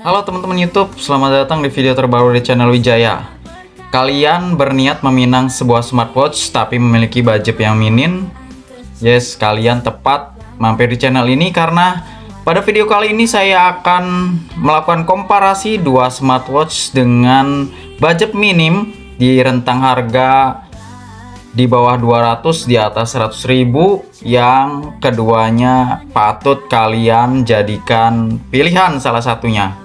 Halo teman-teman YouTube, selamat datang di video terbaru di channel Wijaya. Kalian berniat meminang sebuah smartwatch tapi memiliki budget yang minim? Yes, kalian tepat mampir di channel ini karena pada video kali ini saya akan melakukan komparasi dua smartwatch dengan budget minim di rentang harga di bawah 200 di atas 100.000 yang keduanya patut kalian jadikan pilihan salah satunya.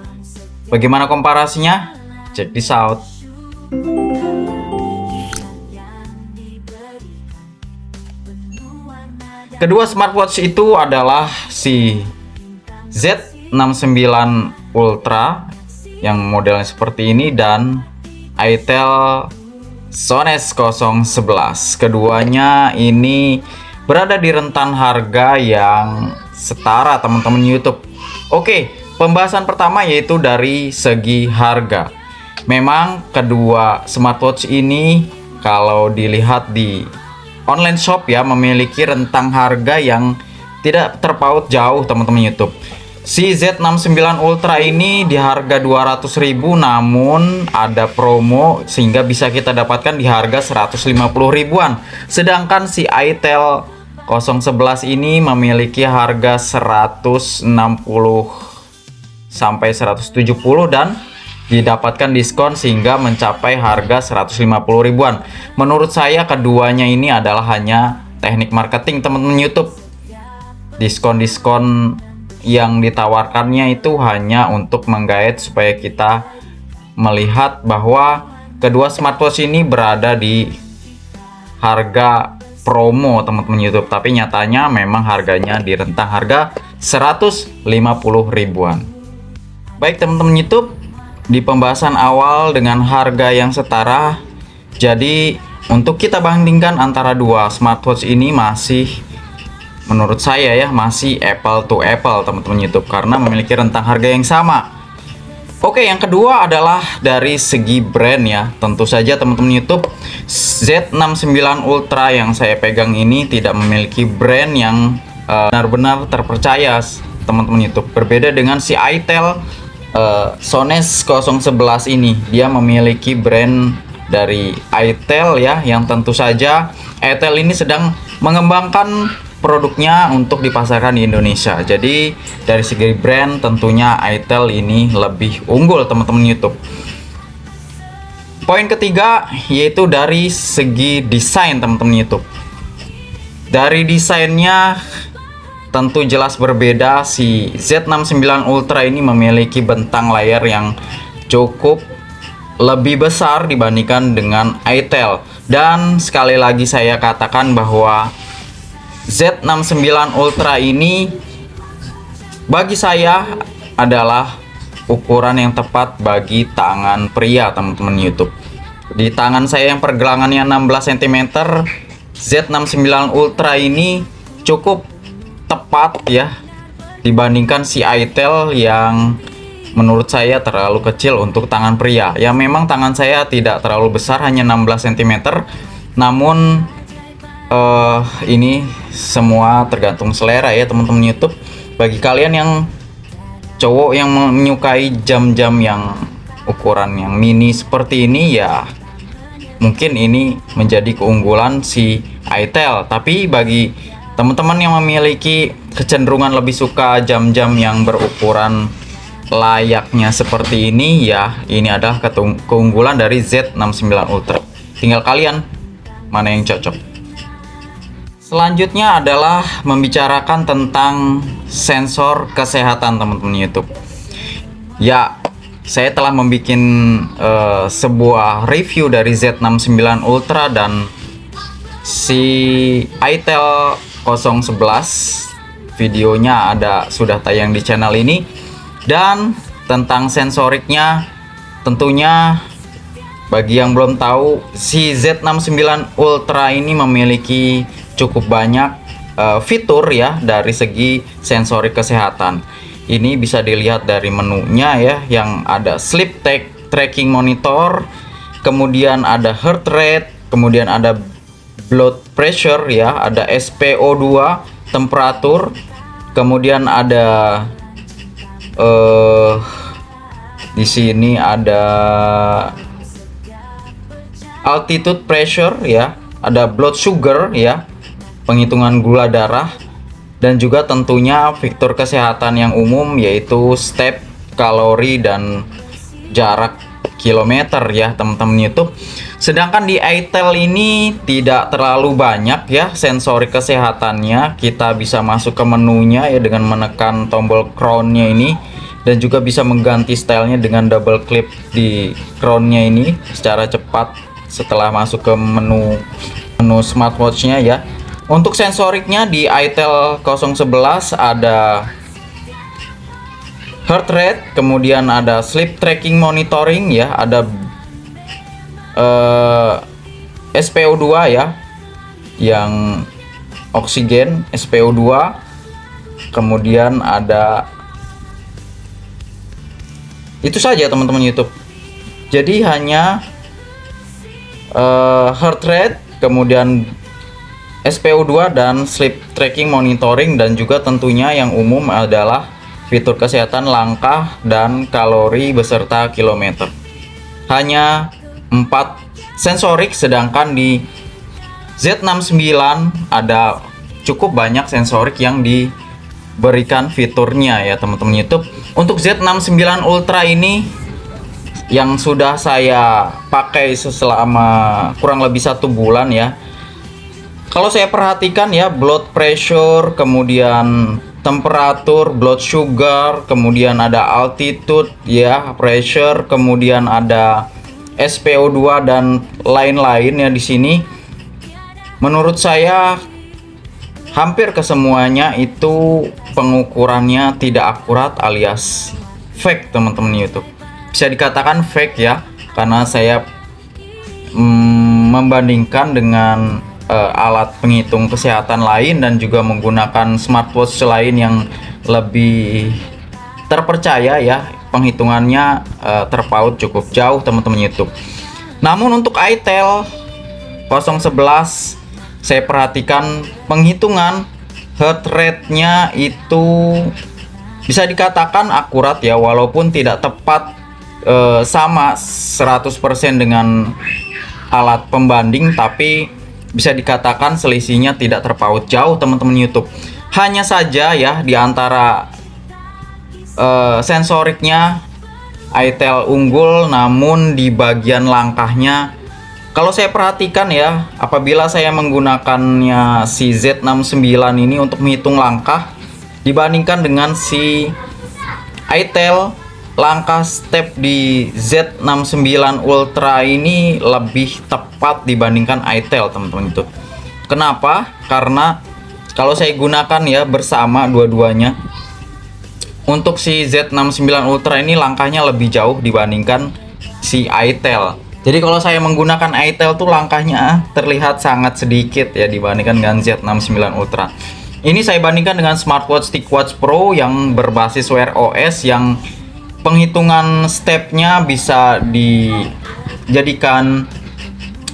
Bagaimana komparasinya? Check this out. Kedua smartwatch itu adalah si Z69 Ultra yang modelnya seperti ini dan Itel Smartwatch 011. Keduanya ini berada di rentan harga yang setara, teman-teman YouTube. Oke. Pembahasan pertama yaitu dari segi harga. Memang kedua smartwatch ini kalau dilihat di online shop ya memiliki rentang harga yang tidak terpaut jauh, teman-teman YouTube. Si Z69 Ultra ini di harga 200.000 namun ada promo sehingga bisa kita dapatkan di harga 150 ribuan. Sedangkan si Itel 011 ini memiliki harga 160 sampai 170 dan didapatkan diskon sehingga mencapai harga 150 ribuan. Menurut saya keduanya ini adalah hanya teknik marketing, teman-teman YouTube. Diskon-diskon yang ditawarkannya itu hanya untuk menggait supaya kita melihat bahwa kedua smartwatch ini berada di harga promo, teman-teman YouTube. Tapi nyatanya memang harganya di rentang harga 150 ribuan. Baik teman-teman YouTube, di pembahasan awal dengan harga yang setara, jadi untuk kita bandingkan antara dua smartwatch ini masih, menurut saya ya, masih apple to apple, teman-teman YouTube, karena memiliki rentang harga yang sama. Oke, yang kedua adalah dari segi brand ya. Tentu saja teman-teman YouTube, Z69 Ultra yang saya pegang ini tidak memiliki brand yang benar-benar terpercaya, teman-teman YouTube. Berbeda dengan si Itel Smartwatch 011 ini, dia memiliki brand dari Itel ya, yang tentu saja Itel ini sedang mengembangkan produknya untuk dipasarkan di Indonesia. Jadi dari segi brand tentunya Itel ini lebih unggul, teman-teman YouTube. Poin ketiga yaitu dari segi desain, teman-teman YouTube. Dari desainnya tentu jelas berbeda. Si Z69 Ultra ini memiliki bentang layar yang cukup lebih besar dibandingkan dengan Itel. Dan sekali lagi saya katakan bahwa Z69 Ultra ini bagi saya adalah ukuran yang tepat bagi tangan pria, teman-teman YouTube. Di tangan saya yang pergelangannya 16 cm, Z69 Ultra ini cukup tepat ya dibandingkan si Itel yang menurut saya terlalu kecil untuk tangan pria. Ya memang tangan saya tidak terlalu besar, hanya 16 cm, namun ini semua tergantung selera ya teman-teman YouTube. Bagi kalian yang cowok yang menyukai jam-jam yang ukuran yang mini seperti ini ya mungkin ini menjadi keunggulan si Itel, tapi bagi teman-teman yang memiliki kecenderungan lebih suka jam-jam yang berukuran layaknya seperti ini ya, ini adalah keunggulan dari Z69 Ultra. Tinggal kalian mana yang cocok. Selanjutnya adalah membicarakan tentang sensor kesehatan, teman-teman YouTube. Ya, saya telah membuat sebuah review dari Z69 Ultra dan si Itel 011, videonya ada sudah tayang di channel ini. Dan tentang sensoriknya, tentunya bagi yang belum tahu, si Z69 Ultra ini memiliki cukup banyak fitur ya dari segi sensorik kesehatan. Ini bisa dilihat dari menunya ya, yang ada sleep tracking monitor, kemudian ada heart rate, kemudian ada blood pressure ya, ada SPO2, temperatur, kemudian ada Di sini ada altitude pressure ya, ada blood sugar ya, penghitungan gula darah, dan juga tentunya fitur kesehatan yang umum yaitu step, kalori, dan jarak kilometer ya teman-teman YouTube. Sedangkan di Itel ini tidak terlalu banyak ya sensori kesehatannya. Kita bisa masuk ke menunya ya dengan menekan tombol crownnya ini, dan juga bisa mengganti stylenya dengan double click di crownnya ini secara cepat setelah masuk ke menu smartwatchnya ya. Untuk sensoriknya di Itel 011 ada heart rate, kemudian ada sleep tracking monitoring ya, ada SPO2 ya, yang oksigen SPO2, kemudian ada itu saja teman-teman YouTube. Jadi hanya heart rate, kemudian SPO2 dan sleep tracking monitoring, dan juga tentunya yang umum adalah fitur kesehatan, langkah, dan kalori beserta kilometer. Hanya 4 sensorik, sedangkan di Z69 ada cukup banyak sensorik yang diberikan fiturnya ya teman-teman YouTube. Untuk Z69 Ultra ini yang sudah saya pakai selama kurang lebih 1 bulan ya. Kalau saya perhatikan ya, blood pressure, kemudian temperatur, blood sugar, kemudian ada altitude ya, pressure, kemudian ada SPO2 dan lain-lain ya di sini. Menurut saya hampir kesemuanya itu pengukurannya tidak akurat alias fake teman-teman YouTube. Bisa dikatakan fake ya, karena saya membandingkan dengan alat penghitung kesehatan lain dan juga menggunakan smartwatch lain yang lebih terpercaya ya, penghitungannya terpaut cukup jauh teman-teman YouTube. Namun untuk Itel 011 saya perhatikan penghitungan heart rate-nya itu bisa dikatakan akurat ya, walaupun tidak tepat sama 100% dengan alat pembanding, tapi bisa dikatakan selisihnya tidak terpaut jauh teman-teman YouTube. Hanya saja ya di antara sensoriknya Itel unggul, namun di bagian langkahnya kalau saya perhatikan ya, apabila saya menggunakannya si Z69 ini untuk menghitung langkah dibandingkan dengan si Itel, langkah step di Z69 Ultra ini lebih tepat dibandingkan Itel teman-teman itu. Kenapa? Karena kalau saya gunakan ya bersama dua-duanya, untuk si Z69 Ultra ini langkahnya lebih jauh dibandingkan si Itel. Jadi kalau saya menggunakan Itel tuh langkahnya terlihat sangat sedikit ya dibandingkan dengan Z69 Ultra. Ini saya bandingkan dengan smartwatch Ticwatch Pro yang berbasis Wear OS yang penghitungan stepnya bisa dijadikan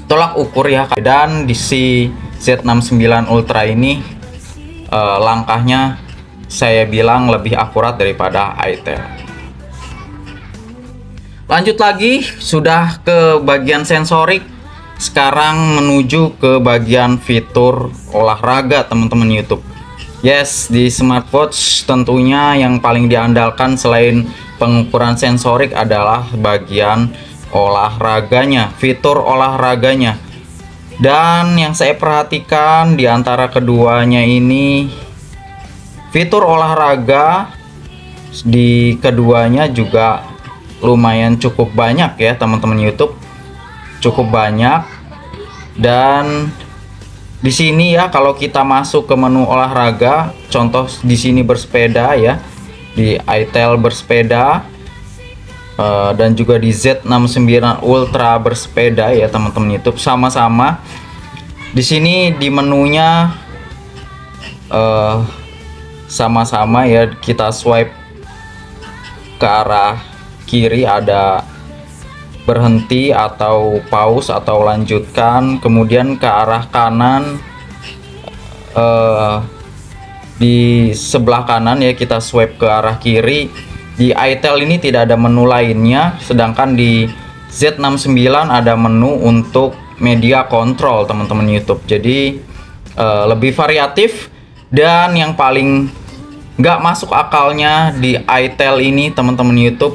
tolak ukur ya, dan di si Z69 Ultra ini langkahnya saya bilang lebih akurat daripada Itel. Lanjut lagi, sudah ke bagian sensorik, sekarang menuju ke bagian fitur olahraga teman-teman YouTube. Yes, di smartwatch tentunya yang paling diandalkan selain pengukuran sensorik adalah bagian olahraganya, fitur olahraganya. Dan yang saya perhatikan di antara keduanya ini, fitur olahraga di keduanya juga lumayan cukup banyak ya teman-teman YouTube, cukup banyak. Dan di sini ya, kalau kita masuk ke menu olahraga, contoh di sini bersepeda ya, di Itel bersepeda, dan juga di Z69 Ultra bersepeda ya teman-teman YouTube, sama-sama. Di sini di menunya sama-sama ya, kita swipe ke arah kiri ada berhenti atau pause atau lanjutkan, kemudian ke arah kanan di sebelah kanan ya kita swipe ke arah kiri. Di Itel ini tidak ada menu lainnya, sedangkan di Z69 ada menu untuk media kontrol teman-teman YouTube. Jadi lebih variatif, dan yang paling nggak masuk akalnya di Itel ini teman-teman YouTube,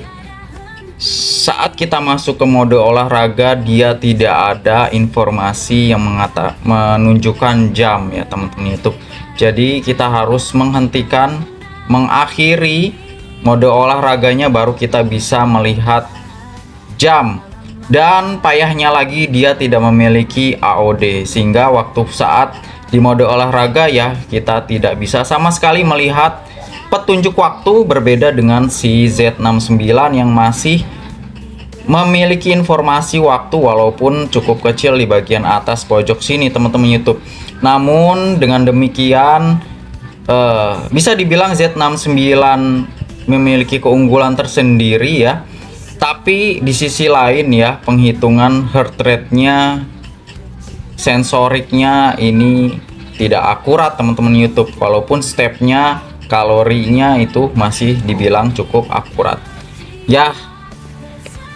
saat kita masuk ke mode olahraga dia tidak ada informasi yang menunjukkan jam ya teman-teman YouTube. Jadi kita harus menghentikan, mengakhiri mode olahraganya baru kita bisa melihat jam. Dan payahnya lagi dia tidak memiliki AOD, sehingga waktu saat di mode olahraga ya kita tidak bisa sama sekali melihat petunjuk waktu, berbeda dengan si Z69 yang masih memiliki informasi waktu walaupun cukup kecil di bagian atas pojok sini teman-teman YouTube. Namun dengan demikian bisa dibilang Z69 memiliki keunggulan tersendiri ya. Tapi di sisi lain ya, penghitungan heart rate-nya, sensoriknya ini tidak akurat teman-teman YouTube, walaupun stepnya, kalorinya itu masih dibilang cukup akurat ya.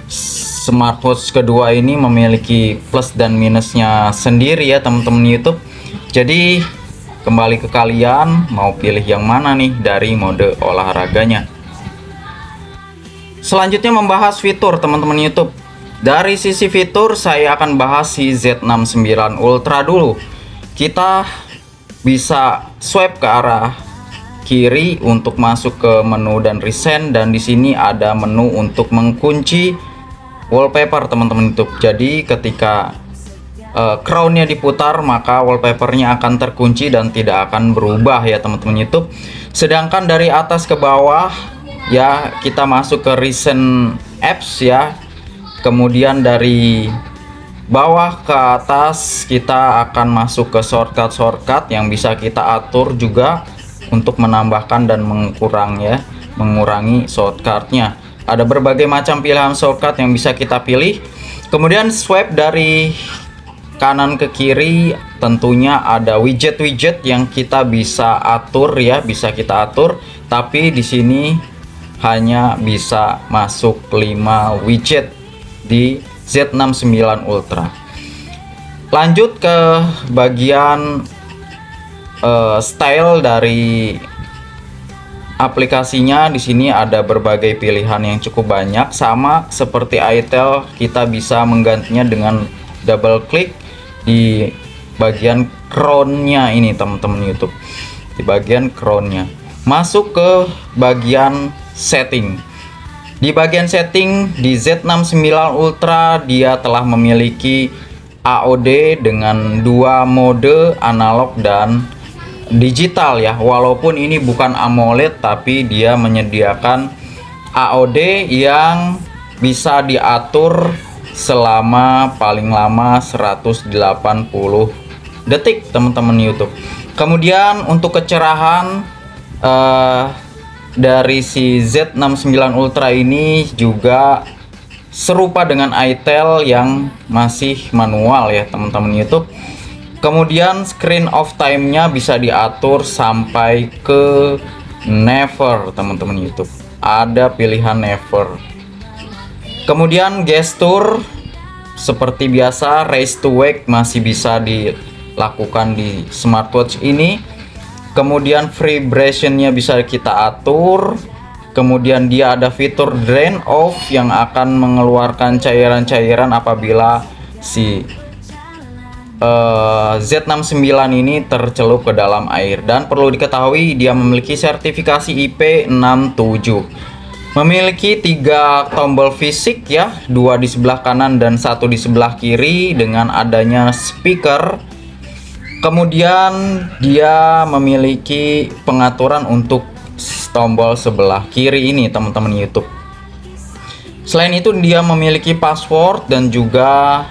Smartwatch kedua ini memiliki plus dan minusnya sendiri ya teman-teman YouTube. Jadi kembali ke kalian mau pilih yang mana nih dari mode olahraganya. Selanjutnya membahas fitur teman-teman YouTube. Dari sisi fitur saya akan bahas si Z69 Ultra dulu. Kita bisa swipe ke arah kiri untuk masuk ke menu dan recent, dan di sini ada menu untuk mengkunci wallpaper teman-teman YouTube. Jadi ketika crownnya diputar maka wallpapernya akan terkunci dan tidak akan berubah ya teman-teman YouTube. Sedangkan dari atas ke bawah ya kita masuk ke recent apps ya, kemudian dari bawah ke atas kita akan masuk ke shortcut-shortcut yang bisa kita atur juga untuk menambahkan dan mengurangi shortcutnya. Ada berbagai macam pilihan shortcut yang bisa kita pilih. Kemudian swipe dari kanan ke kiri, tentunya ada widget-widget yang kita bisa atur ya, bisa kita atur. Tapi di sini hanya bisa masuk 5 widget di Z69 Ultra. Lanjut ke bagian style dari aplikasinya. Di sini ada berbagai pilihan yang cukup banyak, sama seperti Itel kita bisa menggantinya dengan double klik di bagian crown-nya ini teman-teman YouTube. Di bagian crown-nya masuk ke bagian setting. Di bagian setting di Z69 Ultra dia telah memiliki AOD dengan 2 mode analog dan digital ya, walaupun ini bukan AMOLED tapi dia menyediakan AOD yang bisa diatur selama paling lama 180 detik teman-teman YouTube. Kemudian untuk kecerahan dari si Z69 Ultra ini juga serupa dengan Itel yang masih manual ya teman-teman YouTube. Kemudian screen off time-nya bisa diatur sampai ke never teman-teman YouTube. Ada pilihan never. Kemudian gestur seperti biasa, raise to wake masih bisa dilakukan di smartwatch ini. Kemudian vibration-nya bisa kita atur. Kemudian dia ada fitur drain off yang akan mengeluarkan cairan-cairan apabila si Z69 ini tercelup ke dalam air. Dan perlu diketahui dia memiliki sertifikasi IP67, memiliki 3 tombol fisik ya, 2 di sebelah kanan dan 1 di sebelah kiri dengan adanya speaker. Kemudian dia memiliki pengaturan untuk tombol sebelah kiri ini teman-teman YouTube. Selain itu dia memiliki password dan juga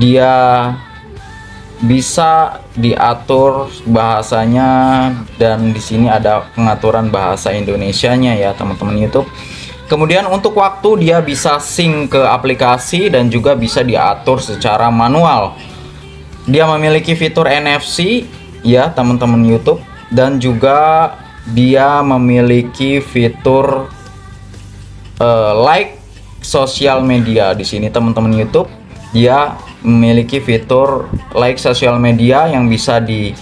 dia bisa diatur bahasanya, dan di sini ada pengaturan bahasa Indonesianya ya teman-teman YouTube. Kemudian untuk waktu dia bisa sync ke aplikasi dan juga bisa diatur secara manual. Dia memiliki fitur NFC ya teman-teman YouTube, dan juga dia memiliki fitur like sosial media. Di sini teman-teman YouTube dia memiliki fitur like sosial media yang bisa di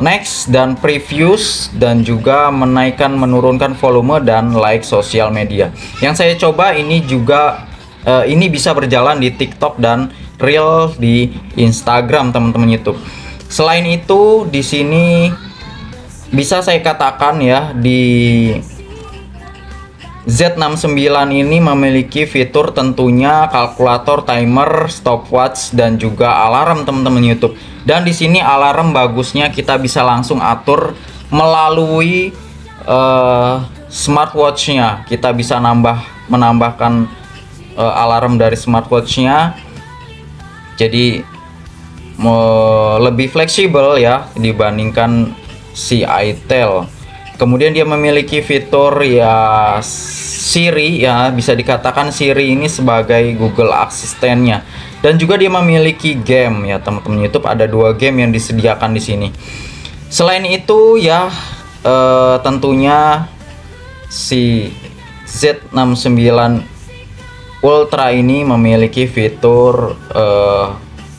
next dan previews, dan juga menaikkan menurunkan volume dan like sosial media. Yang saya coba ini juga ini bisa berjalan di TikTok dan Reel di Instagram teman-teman YouTube. Selain itu di sini bisa saya katakan ya, di Z69 ini memiliki fitur tentunya kalkulator, timer, stopwatch, dan juga alarm teman-teman YouTube. Dan di sini alarm bagusnya kita bisa langsung atur melalui smartwatchnya. Kita bisa menambahkan alarm dari smartwatchnya. Jadi lebih fleksibel ya dibandingkan si Itel. Kemudian dia memiliki fitur ya Siri ya, bisa dikatakan Siri ini sebagai Google Assistant-nya. Dan juga dia memiliki game ya teman-teman YouTube, ada dua game yang disediakan di sini. Selain itu ya tentunya si Z69 Ultra ini memiliki fitur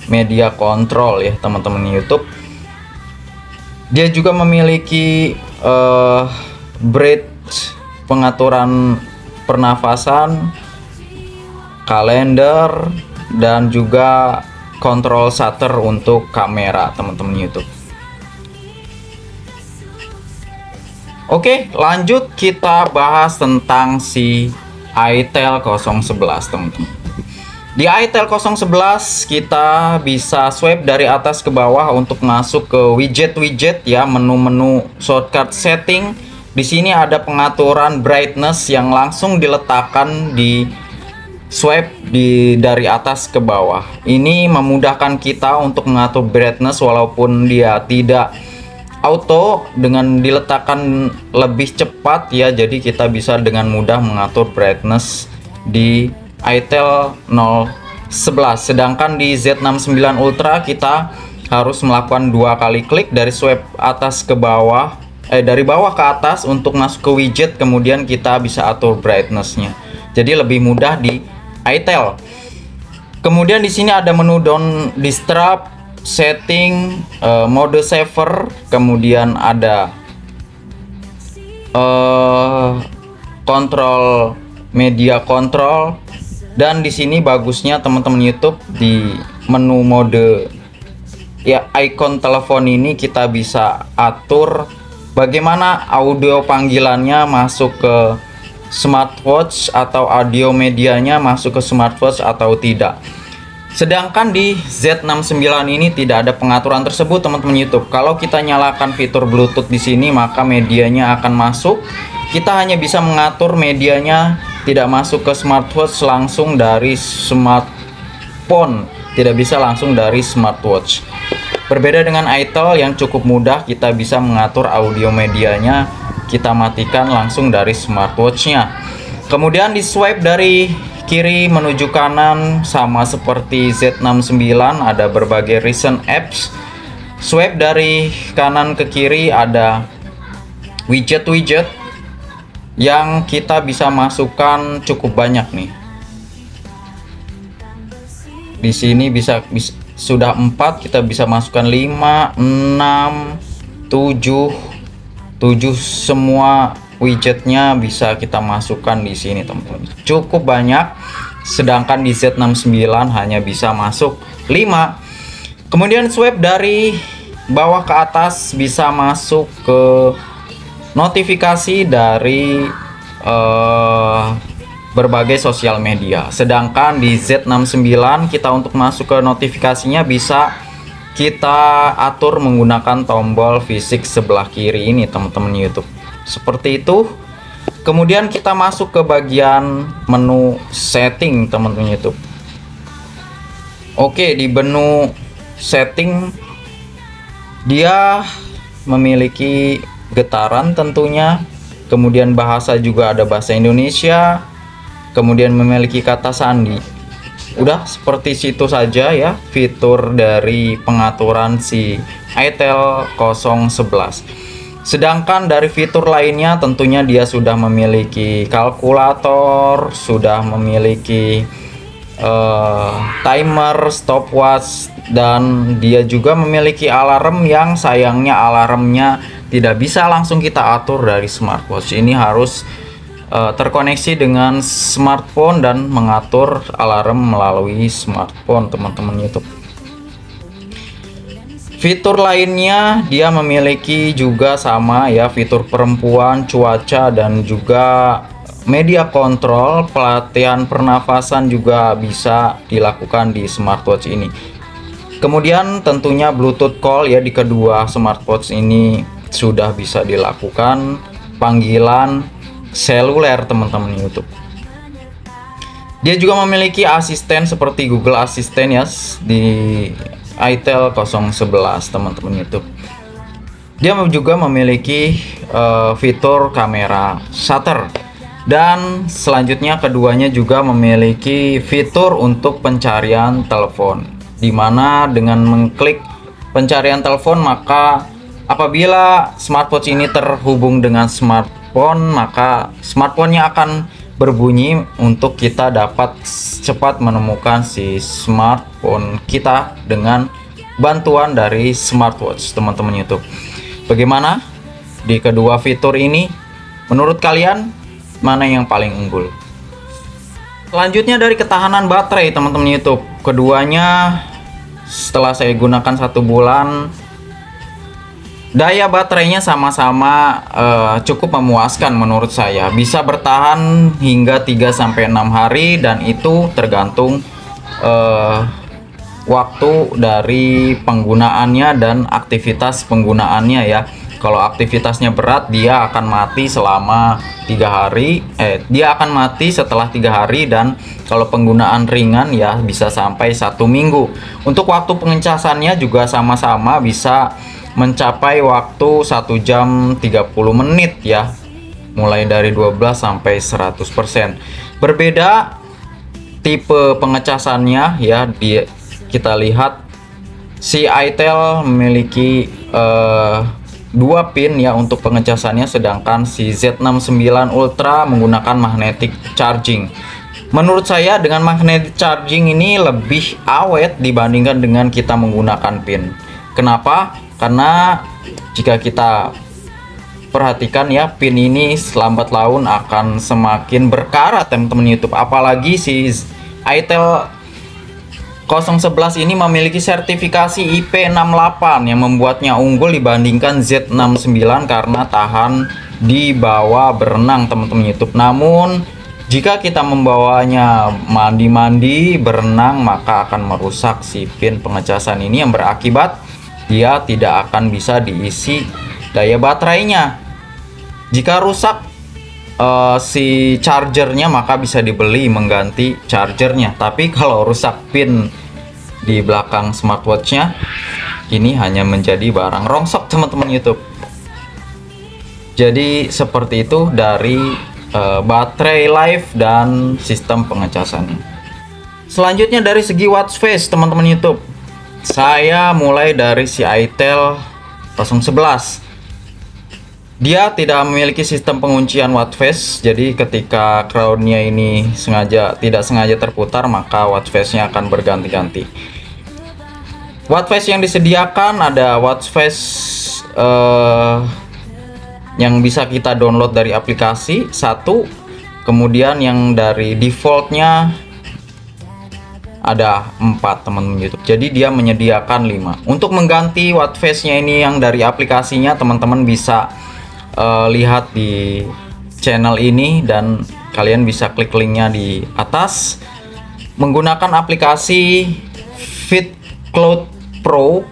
media control ya teman-teman YouTube. Dia juga memiliki breath, pengaturan pernafasan, kalender, dan juga kontrol shutter untuk kamera teman-teman YouTube. Oke, lanjut kita bahas tentang si Itel 011 teman-teman. Di Itel 011 kita bisa swipe dari atas ke bawah untuk masuk ke widget-widget ya, menu-menu shortcut setting. Di sini ada pengaturan brightness yang langsung diletakkan di swipe dari atas ke bawah. Ini memudahkan kita untuk mengatur brightness walaupun dia tidak auto, dengan diletakkan lebih cepat ya. Jadi kita bisa dengan mudah mengatur brightness di Itel 011. Sedangkan di Z69 Ultra kita harus melakukan dua kali klik dari swipe atas ke bawah, dari bawah ke atas untuk masuk ke widget, kemudian kita bisa atur brightnessnya. Jadi lebih mudah di Itel. Kemudian di sini ada menu Don't Disturb, setting, mode saver, kemudian ada kontrol media kontrol. Dan di sini bagusnya teman-teman YouTube, di menu mode ya icon telepon ini kita bisa atur bagaimana audio panggilannya masuk ke smartwatch atau audio medianya masuk ke smartwatch atau tidak. Sedangkan di Z69 ini tidak ada pengaturan tersebut teman-teman YouTube. Kalau kita nyalakan fitur Bluetooth di sini maka medianya akan masuk. Kita hanya bisa mengatur medianya tidak masuk ke smartwatch langsung dari smartphone, tidak bisa langsung dari smartwatch. Berbeda dengan Itel yang cukup mudah, kita bisa mengatur audio medianya, kita matikan langsung dari smartwatchnya. Kemudian di swipe dari kiri menuju kanan sama seperti Z69 ada berbagai recent apps. Swipe dari kanan ke kiri ada widget-widget yang kita bisa masukkan cukup banyak nih. Di sini bisa sudah 4, kita bisa masukkan 5, 6, 7 semua widgetnya bisa kita masukkan di sini teman-teman. Cukup banyak. Sedangkan di Z69 hanya bisa masuk 5. Kemudian swipe dari bawah ke atas bisa masuk ke notifikasi dari berbagai sosial media. Sedangkan di Z69 kita untuk masuk ke notifikasinya bisa kita atur menggunakan tombol fisik sebelah kiri ini teman-teman YouTube. Seperti itu. Kemudian kita masuk ke bagian menu setting teman-teman YouTube. Oke, di menu setting dia memiliki getaran tentunya, kemudian bahasa juga ada bahasa Indonesia, kemudian memiliki kata sandi. Udah seperti situ saja ya fitur dari pengaturan si Itel 011. Sedangkan dari fitur lainnya tentunya dia sudah memiliki kalkulator, sudah memiliki timer, stopwatch, dan dia juga memiliki alarm yang sayangnya alarmnya tidak bisa langsung kita atur dari smartwatch. Ini harus terkoneksi dengan smartphone dan mengatur alarm melalui smartphone, teman-teman YouTube. Fitur lainnya dia memiliki juga sama ya, fitur perempuan, cuaca, dan juga media kontrol, pelatihan pernafasan juga bisa dilakukan di smartwatch ini. Kemudian tentunya Bluetooth call ya, di kedua smartwatch ini sudah bisa dilakukan panggilan seluler, teman-teman YouTube. Dia juga memiliki asisten seperti Google Assistant ya, di Itel 011, teman-teman YouTube. Dia juga memiliki fitur kamera shutter, dan selanjutnya keduanya juga memiliki fitur untuk pencarian telepon, dimana dengan mengklik pencarian telepon, maka apabila smartwatch ini terhubung dengan smartphone, maka smartphone-nya akan berbunyi untuk kita dapat cepat menemukan si smartphone kita dengan bantuan dari smartwatch, teman-teman YouTube. Bagaimana di kedua fitur ini? Menurut kalian mana yang paling unggul? Selanjutnya dari ketahanan baterai, teman-teman YouTube. Keduanya setelah saya gunakan 1 bulan, daya baterainya sama-sama cukup memuaskan menurut saya. Bisa bertahan hingga 3-6 hari, dan itu tergantung waktu dari penggunaannya dan aktivitas penggunaannya ya. Kalau aktivitasnya berat, dia akan mati selama 3 hari. Dia akan mati setelah 3 hari, dan kalau penggunaan ringan ya bisa sampai 1 minggu. Untuk waktu pengecasannya juga sama-sama bisa mencapai waktu 1 jam 30 menit ya, mulai dari 12 sampai 100%. Berbeda tipe pengecasannya ya, kita lihat si Itel memiliki 2 pin ya untuk pengecasannya, sedangkan si Z69 Ultra menggunakan magnetic charging. Menurut saya dengan magnetic charging ini lebih awet dibandingkan dengan kita menggunakan pin. Kenapa? Karena jika kita perhatikan ya, pin ini selambat laun akan semakin berkarat, teman-teman YouTube. Apalagi si Itel 011 ini memiliki sertifikasi IP68 yang membuatnya unggul dibandingkan Z69 karena tahan di bawah berenang, teman-teman YouTube. Namun jika kita membawanya mandi-mandi, berenang, maka akan merusak si pin pengecasan ini, yang berakibat dia tidak akan bisa diisi daya baterainya. Jika rusak si chargernya, maka bisa dibeli mengganti chargernya. Tapi kalau rusak pin di belakang smartwatchnya, ini hanya menjadi barang rongsok, teman-teman YouTube. Jadi seperti itu dari baterai life dan sistem pengecasannya. Selanjutnya dari segi watch face, teman-teman YouTube, saya mulai dari si Itel 011. Dia tidak memiliki sistem penguncian watch face, jadi ketika crownnya ini tidak sengaja terputar, maka watch face-nya akan berganti-ganti. Watch face yang disediakan ada watch face yang bisa kita download dari aplikasi satu, kemudian yang dari defaultnya ada 4, teman-teman YouTube. Jadi dia menyediakan 5. Untuk mengganti watch face-nya ini yang dari aplikasinya, teman-teman bisa lihat di channel ini, dan kalian bisa klik linknya di atas. Menggunakan aplikasi Fit Cloud Pro.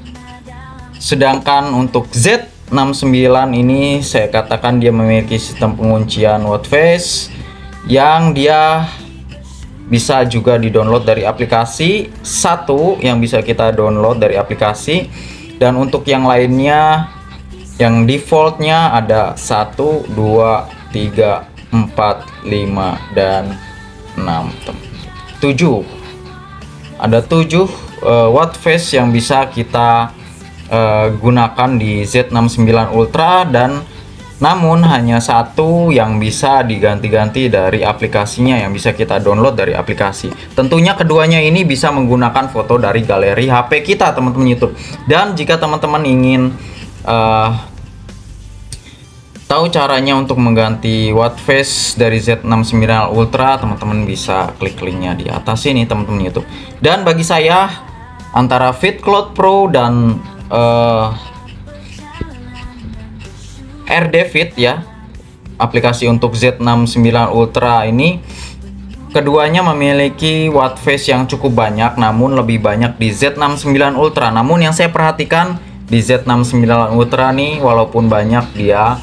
Sedangkan untuk Z69 ini saya katakan dia memiliki sistem penguncian watch face yang dia bisa juga didownload dari aplikasi satu, yang bisa kita download dari aplikasi. Dan untuk yang lainnya, yang defaultnya ada 1, 2, 3, 4, 5, dan 6, 7. Ada 7 watch face yang bisa kita gunakan di Z69 Ultra, dan namun hanya satu yang bisa diganti-ganti dari aplikasinya, yang bisa kita download dari aplikasi. Tentunya keduanya ini bisa menggunakan foto dari galeri HP kita, teman-teman YouTube. Dan jika teman-teman ingin tahu caranya untuk mengganti watchface dari Z69 Ultra, teman-teman bisa klik linknya di atas ini, teman-teman YouTube. Dan bagi saya, antara Fit Cloud Pro dan RD Fit, ya, aplikasi untuk Z69 Ultra ini, keduanya memiliki watchface yang cukup banyak, namun lebih banyak di Z69 Ultra. Namun yang saya perhatikan di Z69 Ultra nih, walaupun banyak dia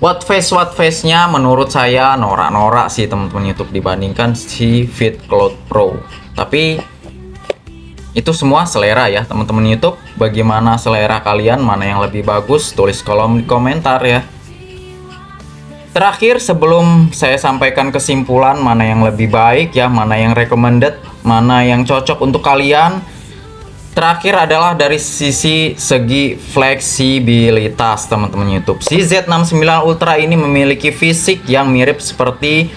watchface-watchface-nya, menurut saya norak-norak sih teman-teman YouTube dibandingkan si Fit Cloud Pro. Tapi itu semua selera ya teman-teman YouTube. Bagaimana selera kalian, mana yang lebih bagus? Tulis kolom di komentar ya. Terakhir, sebelum saya sampaikan kesimpulan mana yang lebih baik ya, mana yang recommended, mana yang cocok untuk kalian, terakhir adalah dari segi fleksibilitas teman-teman YouTube. Si Z69 Ultra ini memiliki fisik yang mirip seperti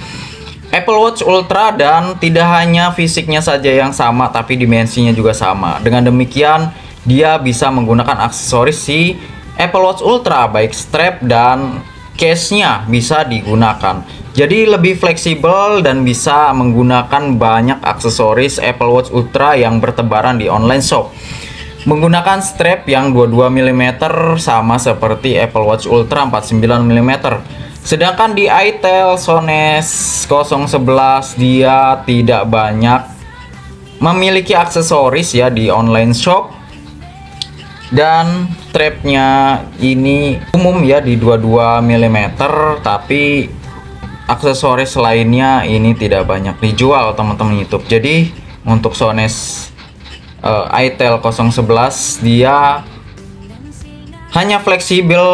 Apple Watch Ultra, dan tidak hanya fisiknya saja yang sama, tapi dimensinya juga sama. Dengan demikian, dia bisa menggunakan aksesoris si Apple Watch Ultra, baik strap dan case-nya bisa digunakan. Jadi lebih fleksibel dan bisa menggunakan banyak aksesoris Apple Watch Ultra yang bertebaran di online shop. Menggunakan strap yang 22 mm, sama seperti Apple Watch Ultra 49 mm. Sedangkan di Itel Smartwatch 011 dia tidak banyak memiliki aksesoris ya di online shop. Dan strapnya ini umum ya di 22 mm, tapi aksesoris lainnya ini tidak banyak dijual teman-teman YouTube. Jadi untuk Smartwatch Itel 011 dia hanya fleksibel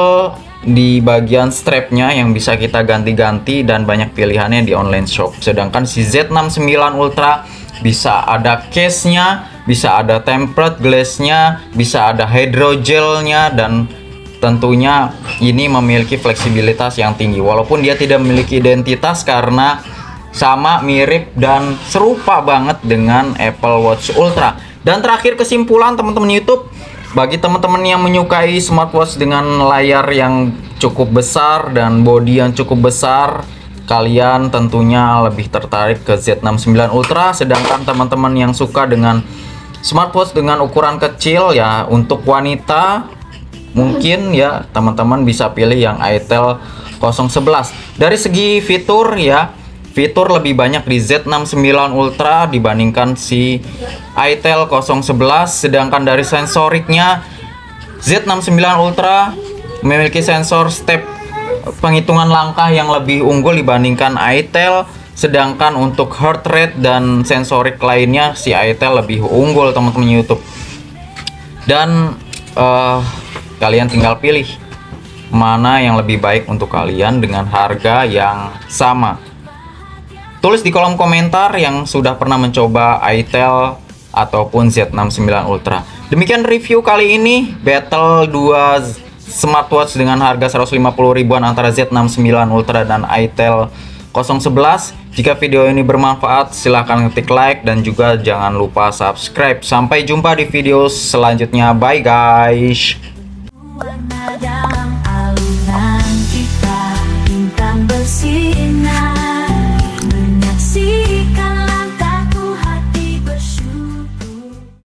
di bagian strapnya yang bisa kita ganti-ganti dan banyak pilihannya di online shop. Sedangkan si Z69 Ultra bisa ada case-nya, bisa ada tempered glass-nya, bisa ada hydrogelnya, dan tentunya ini memiliki fleksibilitas yang tinggi. Walaupun dia tidak memiliki identitas karena sama, mirip, dan serupa banget dengan Apple Watch Ultra. Dan terakhir kesimpulan teman-teman YouTube, bagi teman-teman yang menyukai smartwatch dengan layar yang cukup besar dan bodi yang cukup besar, kalian tentunya lebih tertarik ke Z69 Ultra. Sedangkan teman-teman yang suka dengan smartwatch dengan ukuran kecil ya, untuk wanita mungkin ya teman-teman bisa pilih yang Itel 011. Dari segi fitur ya, fitur lebih banyak di Z69 Ultra dibandingkan si Itel 011. Sedangkan dari sensoriknya, Z69 Ultra memiliki sensor step penghitungan langkah yang lebih unggul dibandingkan Itel. Sedangkan untuk heart rate dan sensorik lainnya si Itel lebih unggul teman-teman YouTube. Dan kalian tinggal pilih mana yang lebih baik untuk kalian dengan harga yang sama. Tulis di kolom komentar yang sudah pernah mencoba Itel ataupun Z69 Ultra. Demikian review kali ini, battle 2 smartwatch dengan harga 150 ribuan antara Z69 Ultra dan Itel 011. Jika video ini bermanfaat, silahkan ketik like dan juga jangan lupa subscribe. Sampai jumpa di video selanjutnya. Bye guys.